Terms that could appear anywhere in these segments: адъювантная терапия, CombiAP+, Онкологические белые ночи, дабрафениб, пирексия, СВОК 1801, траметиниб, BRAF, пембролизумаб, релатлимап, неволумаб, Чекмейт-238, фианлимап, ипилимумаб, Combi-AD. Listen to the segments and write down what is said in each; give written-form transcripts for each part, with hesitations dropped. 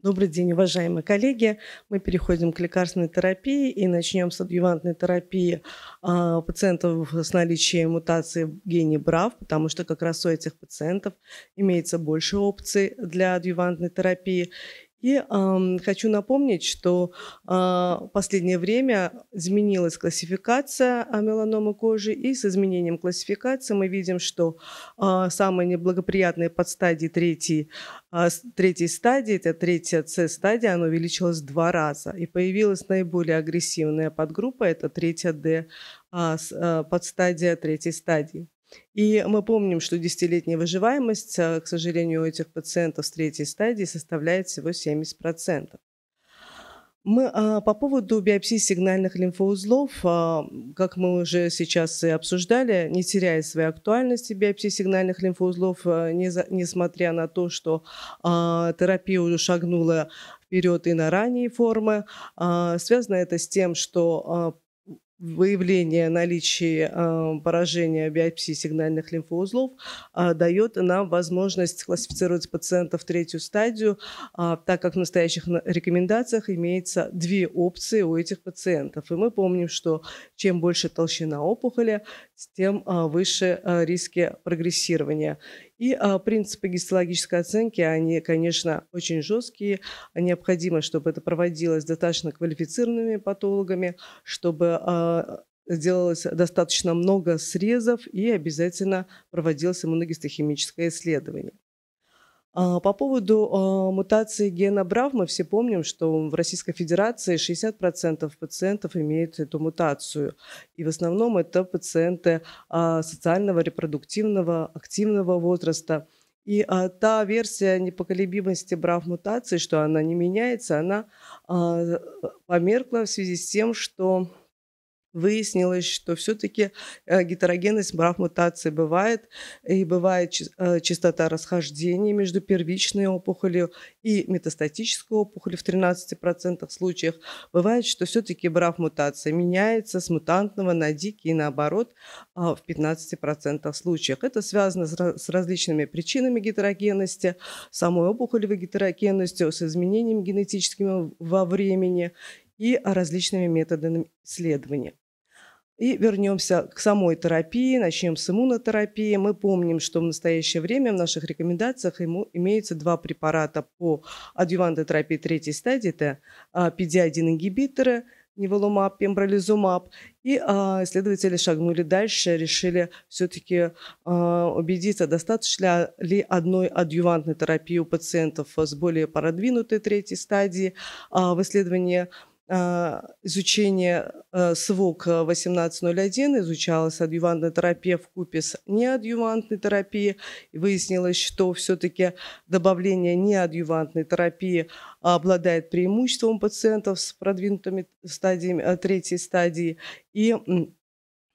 Добрый день, уважаемые коллеги. Мы переходим к лекарственной терапии и начнем с адъювантной терапии пациентов с наличием мутации в гене BRAF, потому что как раз у этих пациентов имеется больше опций для адъювантной терапии. И хочу напомнить, что в последнее время изменилась классификация меланомы кожи, и с изменением классификации мы видим, что самые неблагоприятные подстадии третьей стадии, это третья С-стадия, она увеличилась в 2 раза, и появилась наиболее агрессивная подгруппа, это третья Д подстадия третьей стадии. И мы помним, что 10-летняя выживаемость, к сожалению, у этих пациентов с 3-й стадии составляет всего 70%. По поводу биопсии сигнальных лимфоузлов, как мы уже сейчас и обсуждали, не теряя своей актуальности биопсии сигнальных лимфоузлов, несмотря на то, что терапия уже шагнула вперед и на ранние формы, связано это с тем, что выявление наличия поражения биопсии сигнальных лимфоузлов дает нам возможность классифицировать пациентов в 3-ю стадию, так как в настоящих рекомендациях имеется 2 опции у этих пациентов. И мы помним, что чем больше толщина опухоли, тем выше риски прогрессирования. И принципы гистологической оценки, они, конечно, очень жесткие. Необходимо, чтобы это проводилось достаточно квалифицированными патологами, чтобы сделалось достаточно много срезов и обязательно проводилось иммуногистохимическое исследование. По поводу мутации гена BRAF мы все помним, что в Российской Федерации 60% пациентов имеют эту мутацию. И в основном это пациенты социального, репродуктивного, активного возраста. И та версия непоколебимости BRAF-мутации, что она не меняется, она померкла в связи с тем, что выяснилось, что все-таки гетерогенность BRAF-мутации бывает, и бывает частота расхождения между первичной опухолью и метастатической опухолью в 13% случаев. Бывает, что все-таки BRAF-мутация меняется с мутантного на дикий и наоборот в 15% случаев. Это связано с различными причинами гетерогенности, самой опухолевой гетерогенностью, с изменениями генетическими во времени и различными методами исследования. И вернемся к самой терапии, начнем с иммунотерапии. Мы помним, что в настоящее время в наших рекомендациях имеется 2 препарата по адъювантной терапии 3-й стадии, это PD-1-ингибиторы, неволумаб, пембролизумаб, и исследователи шагнули дальше, решили все-таки убедиться, достаточно ли одной адъювантной терапии у пациентов с более продвинутой 3-й стадии в исследовании. Изучение СВОК 1801 изучалась адъювантная терапия вкупе с неадъювантной терапией. Выяснилось, что все-таки добавление неадъювантной терапии обладает преимуществом у пациентов с продвинутыми стадиями 3-й стадии. И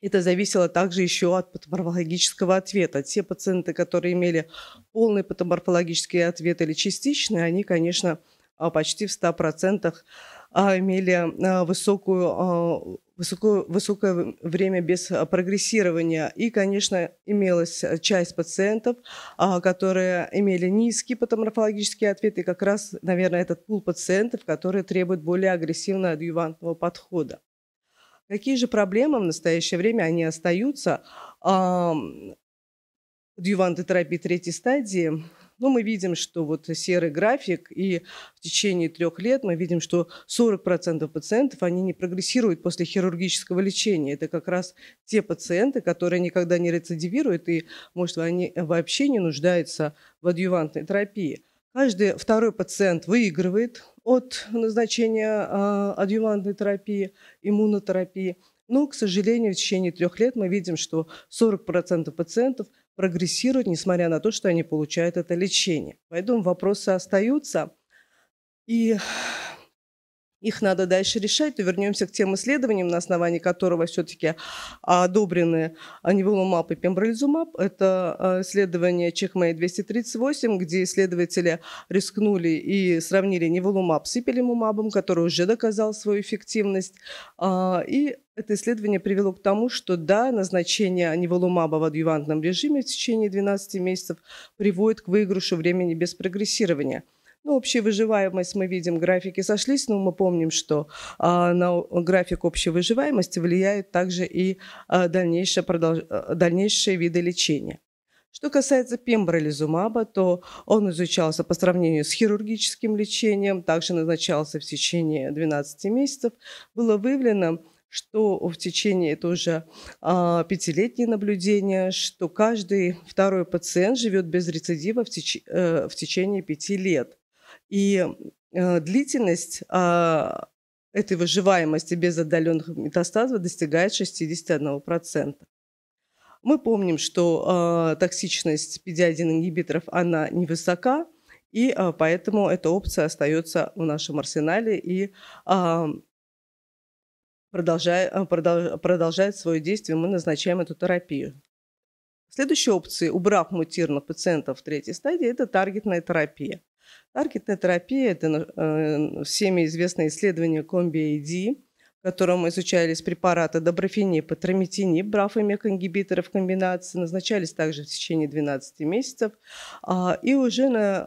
это зависело также еще от патоморфологического ответа. Те пациенты, которые имели полный патоморфологический ответ или частичный, они, конечно, почти в 100% имели высокое время без прогрессирования. И, конечно, имелась часть пациентов, которые имели низкие патоморфологические ответы. И как раз, наверное, этот пул пациентов, которые требуют более агрессивного адъювантного подхода. Какие же проблемы в настоящее время они остаются? Адъювантной терапии 3-й стадии. Но мы видим, что вот серый график, и в течение 3 лет мы видим, что 40% пациентов, они не прогрессируют после хирургического лечения. Это как раз те пациенты, которые никогда не рецидивируют, и, может, они вообще не нуждаются в адъювантной терапии. Каждый 2-й пациент выигрывает от назначения адъювантной терапии, иммунотерапии. Но, к сожалению, в течение 3 лет мы видим, что 40% пациентов прогрессируют, несмотря на то, что они получают это лечение. Поэтому вопросы остаются, и их надо дальше решать. То вернемся к тем исследованиям, на основании которого все-таки одобрены неволумаб и пембролизумаб. Это исследование Чекмейт-238, где исследователи рискнули и сравнили неволумаб с ипилимумабом, который уже доказал свою эффективность. И это исследование привело к тому, что да, назначение неволумаба в адъювантном режиме в течение 12 месяцев приводит к выигрышу времени без прогрессирования. Ну, общая выживаемость, мы видим, графики сошлись, но мы помним, что на график общей выживаемости влияет также и дальнейшие виды лечения. Что касается пембролизумаба, то он изучался по сравнению с хирургическим лечением, также назначался в течение 12 месяцев. Было выявлено, что в течение, это уже 5-летнее наблюдение, что каждый второй пациент живет без рецидива в течение 5 лет. И длительность этой выживаемости без отдаленных метастазов достигает 61%. Мы помним, что токсичность PD-1-ингибиторов она невысока, и поэтому эта опция остается в нашем арсенале и продолжает свое действие, мы назначаем эту терапию. Следующая опция у BRAF-мутированных пациентов в 3-й стадии – это таргетная терапия. Таргетная терапия – это всеми известные исследования Combi-AD, в котором изучались препараты дабрафениб, траметиниб, BRAF и MEK-ингибиторы в комбинации, назначались также в течение 12 месяцев. И уже на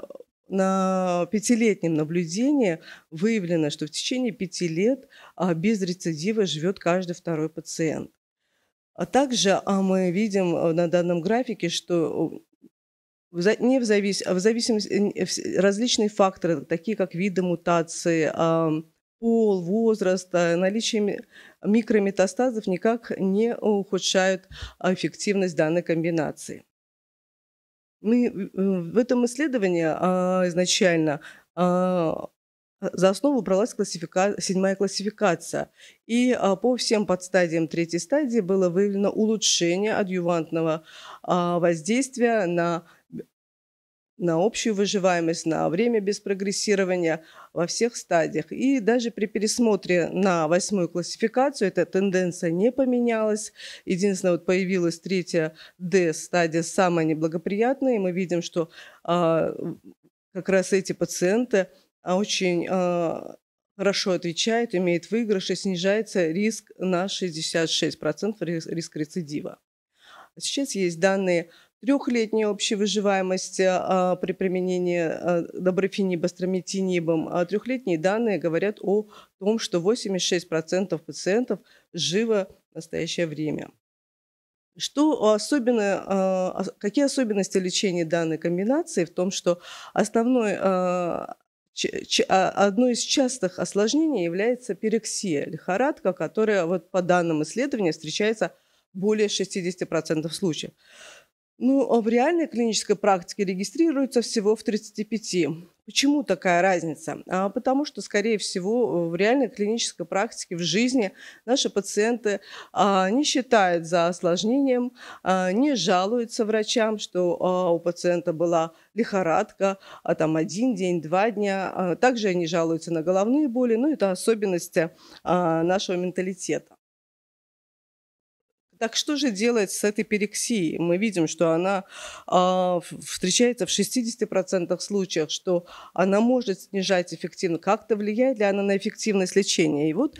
5-летнем наблюдении выявлено, что в течение 5 лет без рецидива живет каждый второй пациент. А также мы видим на данном графике, что в зависимости различные факторы, такие как виды мутации, пол, возраст, наличие микрометастазов никак не ухудшают эффективность данной комбинации. Мы в этом исследовании изначально за основу бралась седьмая классификация. И по всем подстадиям 3-й стадии было выявлено улучшение адъювантного воздействия на общую выживаемость, на время без прогрессирования во всех стадиях. И даже при пересмотре на 8-ю классификацию эта тенденция не поменялась. Единственное, вот появилась 3-я D стадия, самая неблагоприятная. И мы видим, что как раз эти пациенты очень хорошо отвечают, имеют выигрыш и снижается риск на 66% риск рецидива. Сейчас есть данные трехлетняя общая выживаемость при применении дабрафениба с траметинибом. Трехлетние данные говорят о том, что 86% пациентов живы в настоящее время. Какие особенности лечения данной комбинации? В том, что одно из частых осложнений является пирексия, лихорадка, которая вот, по данным исследования встречается более 60% случаев. Ну, в реальной клинической практике регистрируется всего в 35%. Почему такая разница? Потому что, скорее всего, в реальной клинической практике, в жизни наши пациенты не считают за осложнением, не жалуются врачам, что у пациента была лихорадка, там 1 день, 2 дня. Также они жалуются на головные боли, но это особенности нашего менталитета. Так что же делать с этой пирексией? Мы видим, что она встречается в 60% случаев, что она может снижать эффективность. Как-то влияет ли она на эффективность лечения? И вот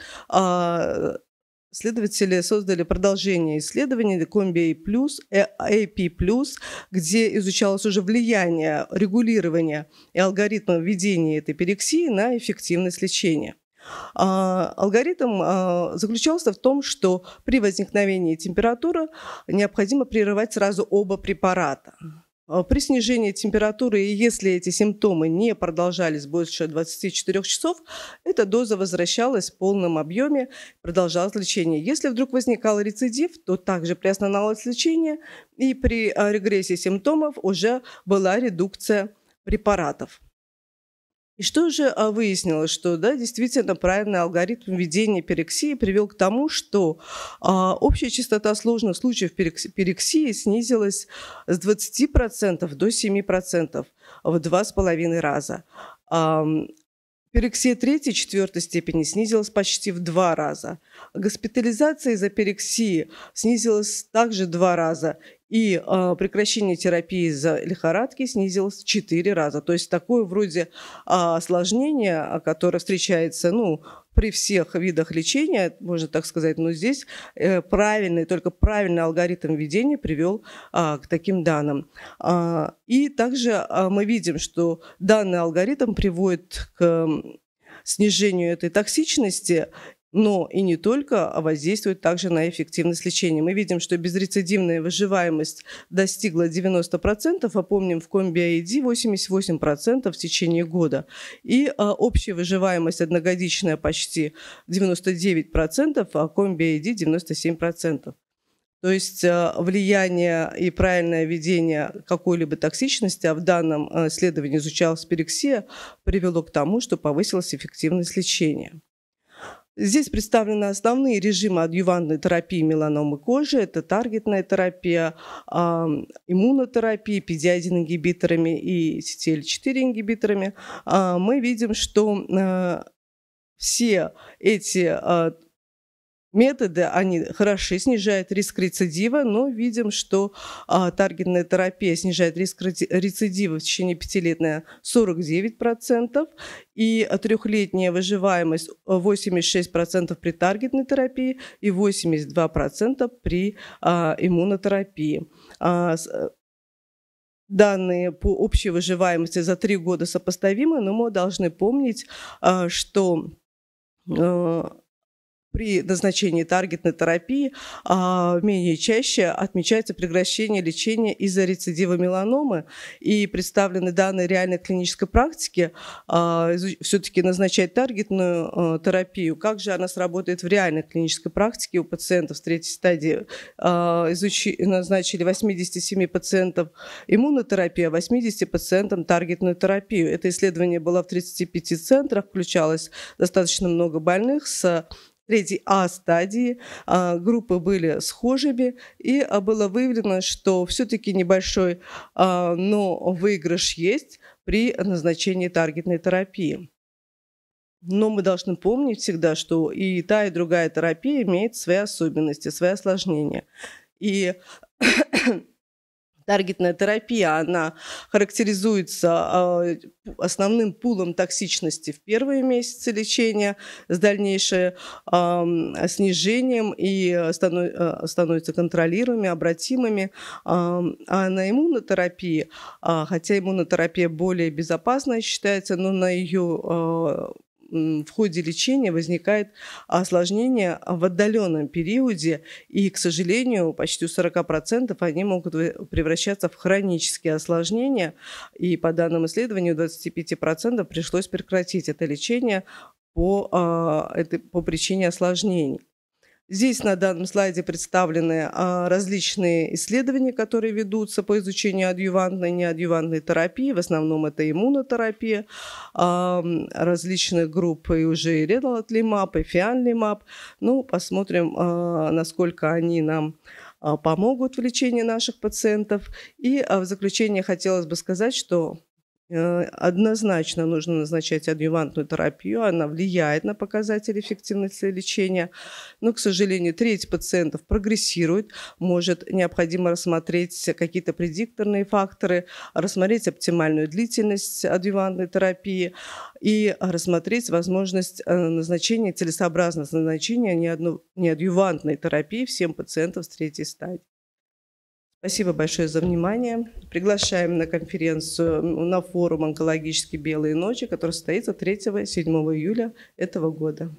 исследователи создали продолжение исследований CombiAP+, где изучалось уже влияние регулирования и алгоритма введения этой пирексии на эффективность лечения. Алгоритм заключался в том, что при возникновении температуры необходимо прерывать сразу оба препарата. При снижении температуры, и если эти симптомы не продолжались больше 24 часов, эта доза возвращалась в полном объеме, продолжалось лечение. Если вдруг возникал рецидив, то также приостановилось лечение, и при регрессии симптомов уже была редукция препаратов. И что же выяснилось, что действительно правильный алгоритм введения пирексии привел к тому, что общая частота сложных случаев пирексии снизилась с 20% до 7% в 2,5 раза. Пирексия 3-4 степени снизилась почти в 2 раза. Госпитализация из-за пирексии снизилась также в 2 раза. И прекращение терапии из-за лихорадки снизилось в 4 раза. То есть такое вроде осложнение, которое встречается при всех видах лечения, можно так сказать, но здесь правильный, только правильный алгоритм ведения привел к таким данным. И также мы видим, что данный алгоритм приводит к снижению этой токсичности, но и не только, а воздействует также на эффективность лечения. Мы видим, что безрецидивная выживаемость достигла 90%, а помним, в Combi-AD 88% в течение года. И общая выживаемость одногодичная почти 99%, а Combi-AD 97%. То есть влияние и правильное ведение какой-либо токсичности, а в данном исследовании изучалась пирексия, привело к тому, что повысилась эффективность лечения. Здесь представлены основные режимы адъювантной терапии меланомы кожи. Это таргетная терапия, иммунотерапия, PD-1-ингибиторами и CTLA-4-ингибиторами. Мы видим, что все эти методы, они хороши, снижают риск рецидива, но видим, что таргетная терапия снижает риск рецидива в течение 5 лет на 49%, и трехлетняя выживаемость 86% при таргетной терапии и 82% при иммунотерапии. Данные по общей выживаемости за 3 года сопоставимы, но мы должны помнить, что при назначении таргетной терапии менее чаще отмечается прекращение лечения из-за рецидива меланомы. И представлены данные реальной клинической практики, все-таки назначать таргетную терапию. Как же она сработает в реальной клинической практике у пациентов с 3-й стадии? Назначили 87 пациентов иммунотерапию, а 80 пациентам таргетную терапию. Это исследование было в 35 центрах, включалось достаточно много больных с 3А стадии, группы были схожими, и было выявлено, что все-таки небольшой, но выигрыш есть при назначении таргетной терапии. Но мы должны помнить всегда, что и та, и другая терапия имеет свои особенности, свои осложнения. И таргетная терапия, она характеризуется основным пулом токсичности в первые месяцы лечения, с дальнейшим снижением и становится контролируемыми, обратимыми. А на иммунотерапии, хотя иммунотерапия более безопасная считается, но на ее в ходе лечения возникает осложнение в отдаленном периоде, и, к сожалению, почти у 40% они могут превращаться в хронические осложнения, и по данным исследованию 25% пришлось прекратить это лечение по причине осложнений. Здесь на данном слайде представлены различные исследования, которые ведутся по изучению адъювантной и неадъювантной терапии. В основном это иммунотерапия различных групп, и уже и релатлимап, и фианлимап. Ну, посмотрим, насколько они нам помогут в лечении наших пациентов. И в заключение хотелось бы сказать, что однозначно нужно назначать адъювантную терапию, она влияет на показатели эффективности лечения. Но, к сожалению, треть пациентов прогрессирует, может, необходимо рассмотреть какие-то предикторные факторы, рассмотреть оптимальную длительность адъювантной терапии и рассмотреть возможность назначения, целесообразного назначения неадъювантной терапии всем пациентам с 3-й стадии. Спасибо большое за внимание. Приглашаем на конференцию, на форум «Онкологические белые ночи», который состоится 3-7 июля этого года.